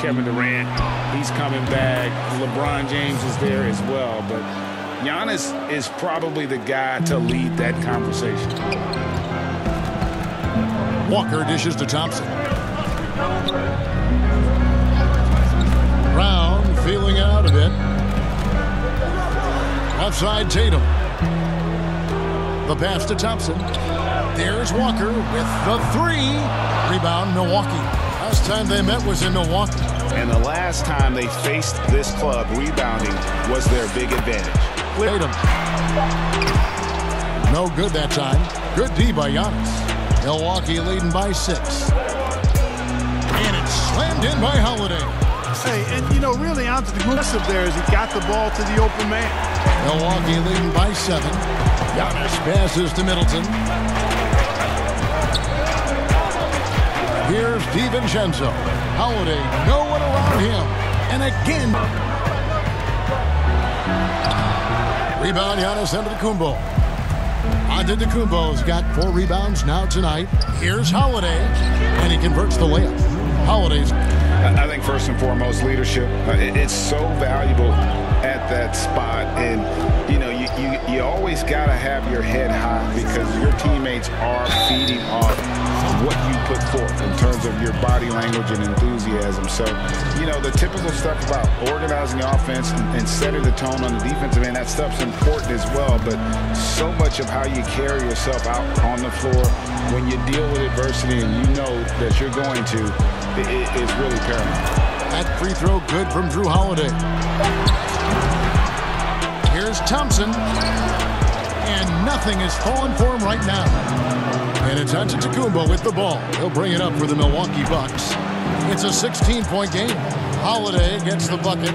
Kevin Durant. He's coming back. LeBron James is there as well. But Giannis is probably the guy to lead that conversation. Walker dishes to Thompson. Brown feeling out a bit. Outside Tatum. The pass to Thompson. There's Walker with the three. Rebound Milwaukee. Last time they met was in Milwaukee. And the last time they faced this club, rebounding was their big advantage. Tatum. No good that time. Good D by Giannis. Milwaukee leading by 6. And it's slammed in by Holiday. Hey, and you know, really Antetokounmpo there as he got the ball to the open man. Milwaukee leading by 7. Giannis passes to Middleton. Here's DiVincenzo. Holiday, no one around him. And again. Rebound, Giannis under the Kumbo. Antetokounmpo's got 4 rebounds now tonight. Here's Holiday, and he converts the layup. Holiday's. I think first and foremost, leadership. It's so valuable at that spot. And, you know, you always got to have your head high because your teammates are feeding off what you put forth in terms of your body language and enthusiasm. So, you know, the typical stuff about organizing the offense and setting the tone on the defensive end, that stuff's important as well. But so much of how you carry yourself out on the floor when you deal with adversity and you know that you're going to, it is really paramount. That free throw good from Drew Holiday. Here's Thompson. And nothing is falling for him right now. And it's Antetokounmpo with the ball. He'll bring it up for the Milwaukee Bucks. It's a 16-point game. Holiday gets the bucket.